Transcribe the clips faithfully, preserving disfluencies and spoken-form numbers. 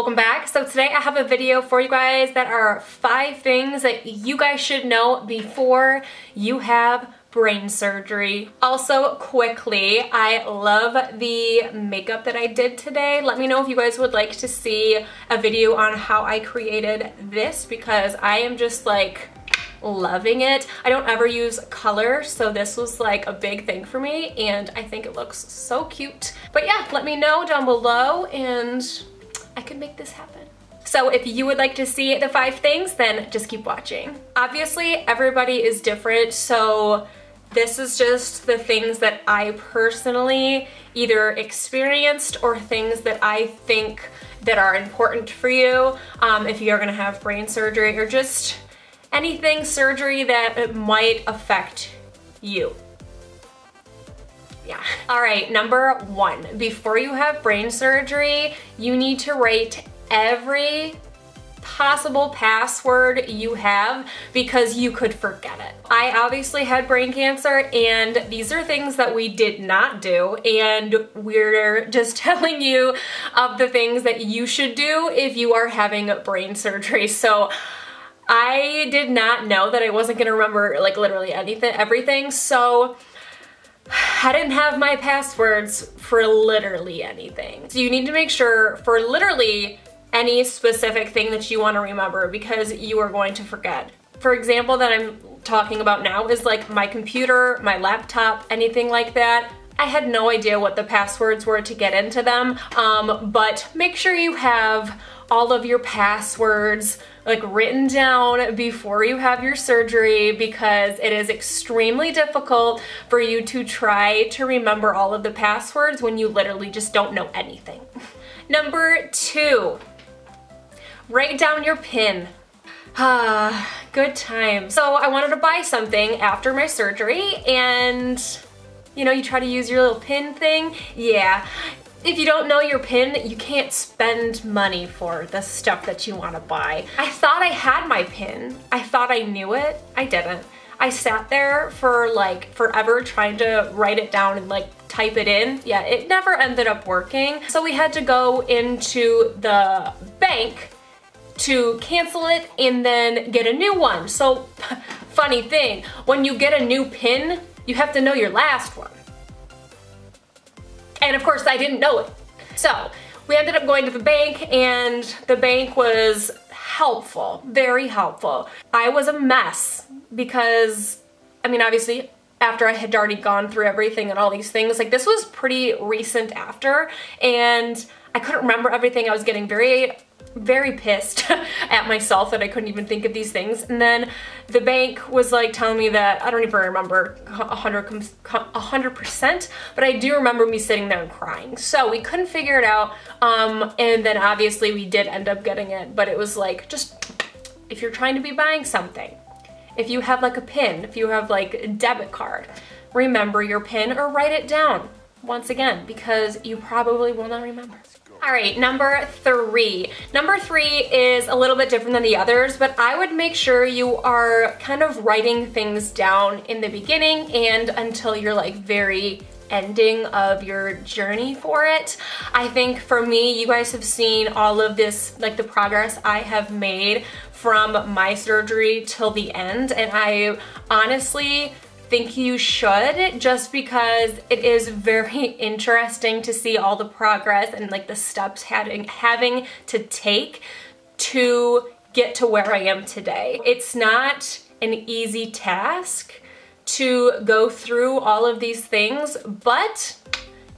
welcome back. So today I have a video for you guys that are five things that you guys should know before you have brain surgery. Also, quickly, I love the makeup that I did today. Let me know if you guys would like to see a video on how I created this because I am just like loving it. I don't ever use color, so this was like a big thing for me and I think it looks so cute. But yeah, let me know down below and I could make this happen. So if you would like to see the five things, then just keep watching. Obviously, everybody is different, so this is just the things that I personally either experienced or things that I think that are important for you um, if you're gonna have brain surgery or just anything surgery that might affect you. Yeah. All right, number one. Before you have brain surgery, you need to rate every possible password you have because you could forget it. I obviously had brain cancer and these are things that we did not do, and we're just telling you of the things that you should do if you are having brain surgery. So I did not know that I wasn't gonna remember like literally anything, everything, so I didn't have my passwords for literally anything. So you need to make sure for literally any specific thing that you wanna remember because you are going to forget. For example, that I'm talking about now is like my computer, my laptop, anything like that. I had no idea what the passwords were to get into them, um, but make sure you have all of your passwords like written down before you have your surgery because it is extremely difficult for you to try to remember all of the passwords when you literally just don't know anything. Number two, write down your PIN. Ah, good time. So I wanted to buy something after my surgery and you know, you try to use your little PIN thing. Yeah. If you don't know your PIN, you can't spend money for the stuff that you want to buy. I thought I had my PIN. I thought I knew it. I didn't. I sat there for like forever trying to write it down and like type it in. Yeah, it never ended up working. So we had to go into the bank to cancel it and then get a new one. So funny thing, when you get a new PIN, you have to know your last one. And of course I didn't know it. So we ended up going to the bank and the bank was helpful, very helpful. I was a mess because, I mean, obviously after I had already gone through everything and all these things, like this was pretty recent after and I couldn't remember everything. I was getting very, very pissed at myself that I couldn't even think of these things. And then the bank was like telling me that I don't even remember one hundred percent, but I do remember me sitting there and crying. So we couldn't figure it out. Um, and then obviously we did end up getting it, but it was like, just if you're trying to be buying something, if you have like a PIN, if you have like a debit card, remember your PIN or write it down once again, because you probably will not remember. All right, number three. Number three is a little bit different than the others, but I would make sure you are kind of writing things down in the beginning and until you're like very ending of your journey for it. I think for me, you guys have seen all of this, like the progress I have made from my surgery till the end. And I honestly think you should, just because it is very interesting to see all the progress and like the steps having having to take to get to where I am today. It's not an easy task to go through all of these things, but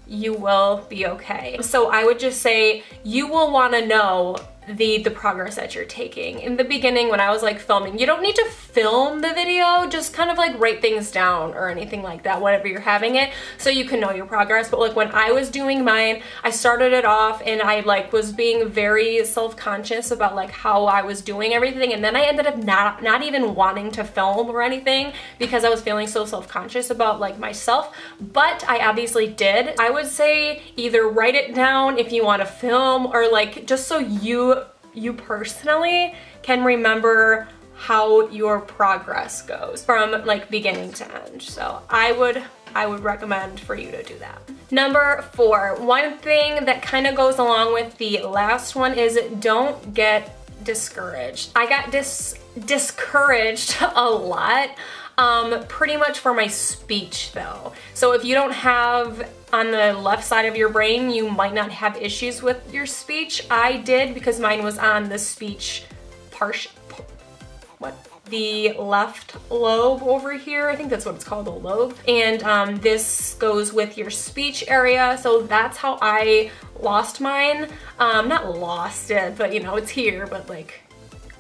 you will be okay. So I would just say you will want to know the the progress that you're taking. In the beginning when I was like filming, you don't need to film the video, just kind of like write things down or anything like that whenever you're having it so you can know your progress. But like when I was doing mine, I started it off and I like was being very self-conscious about like how I was doing everything, and then I ended up not not even wanting to film or anything because I was feeling so self-conscious about like myself, but I obviously did. I would say either write it down if you want to film or like just so you you personally can remember how your progress goes from like beginning to end. So I would I would recommend for you to do that. Number four, one thing that kind of goes along with the last one is don't get discouraged. I got dis discouraged a lot, um, pretty much for my speech though. So if you don't have on the left side of your brain, you might not have issues with your speech. I did because mine was on the speech partial, what? the left lobe over here. I think that's what it's called, the lobe. And um, this goes with your speech area. So that's how I lost mine. Um, not lost it, but you know, it's here, but like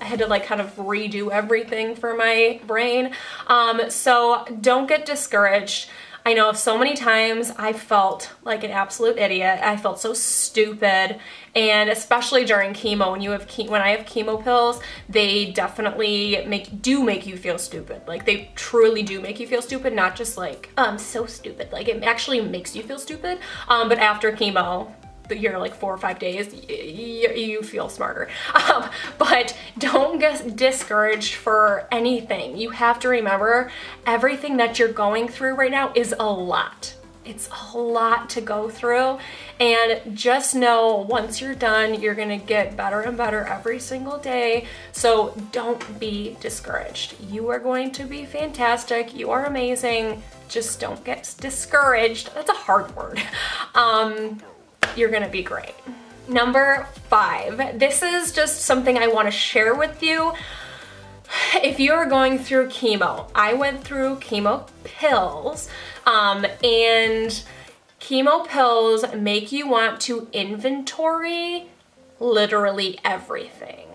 I had to like kind of redo everything for my brain. Um, so don't get discouraged. I know so many times I felt like an absolute idiot. I felt so stupid, and especially during chemo, when you have che when I have chemo pills, they definitely make do make you feel stupid. Like they truly do make you feel stupid, not just like oh, I'm so stupid. Like it actually makes you feel stupid. Um, but after chemo, you're like four or five days, you feel smarter. Um, but don't get discouraged for anything. You have to remember everything that you're going through right now is a lot. It's a lot to go through, and just know once you're done, you're gonna get better and better every single day. So don't be discouraged. You are going to be fantastic. You are amazing. Just don't get discouraged. That's a hard word. Um, You're gonna be great. Number five, this is just something I wanna share with you. If you're going through chemo, I went through chemo pills, um, and chemo pills make you want to inventory literally everything.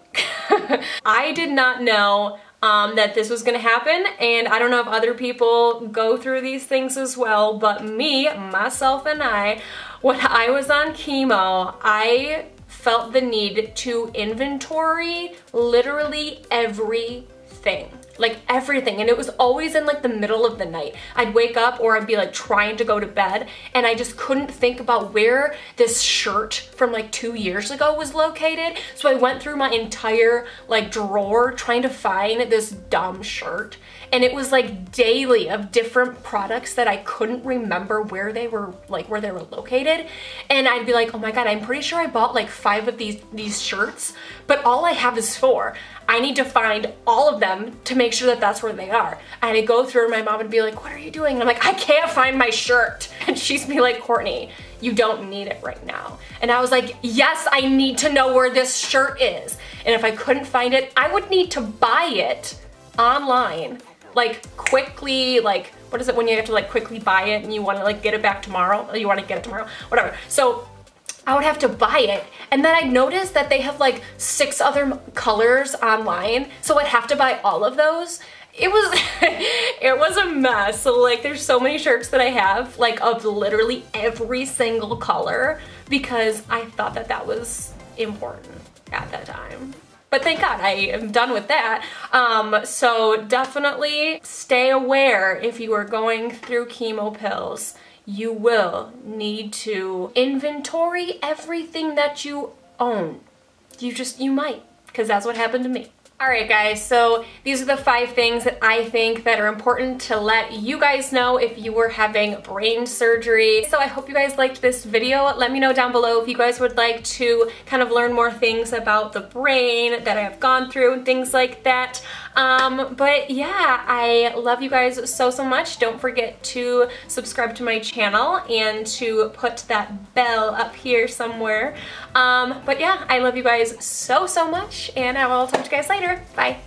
I did not know Um, that this was gonna happen, and I don't know if other people go through these things as well, but me, myself, and I, when I was on chemo, I felt the need to inventory literally everything. Like everything, and it was always in like the middle of the night. I'd wake up or I'd be like trying to go to bed, and I just couldn't think about where this shirt from like two years ago was located. So I went through my entire like drawer trying to find this dumb shirt, and it was like daily of different products that I couldn't remember where they were, like where they were located. And I'd be like, oh my God, I'm pretty sure I bought like five of these, these shirts, but all I have is four. I need to find all of them to make sure that that's where they are. And I'd go through, and my mom would be like, what are you doing? And I'm like, I can't find my shirt. And she'd be like, Courtney, you don't need it right now. And I was like, yes, I need to know where this shirt is. And if I couldn't find it, I would need to buy it online. Like quickly, like, what is it when you have to like quickly buy it and you wanna like get it back tomorrow? Or you wanna get it tomorrow, whatever. So I would have to buy it, and then I'd notice that they have like six other colors online, so I'd have to buy all of those. It was, it was a mess. So like there's so many shirts that I have, like of literally every single color, because I thought that that was important at that time. But thank God I am done with that. Um, so definitely stay aware if you are going through chemo pills. You will need to inventory everything that you own. You just, you might, because that's what happened to me. All right guys, so these are the five things that I think that are important to let you guys know if you were having brain surgery. So I hope you guys liked this video. Let me know down below if you guys would like to kind of learn more things about the brain that I have gone through and things like that. Um, but yeah, I love you guys so, so much. Don't forget to subscribe to my channel and to put that bell up here somewhere. Um, but yeah, I love you guys so, so much, and I will talk to you guys later. Bye.